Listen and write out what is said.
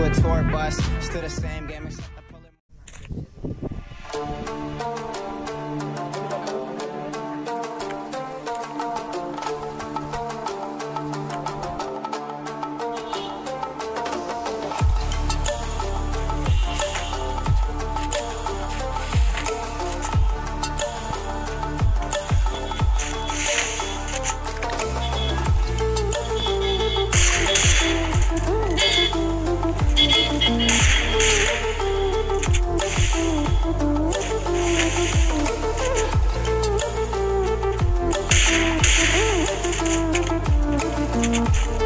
to a tour bus, still the same game except I pull it.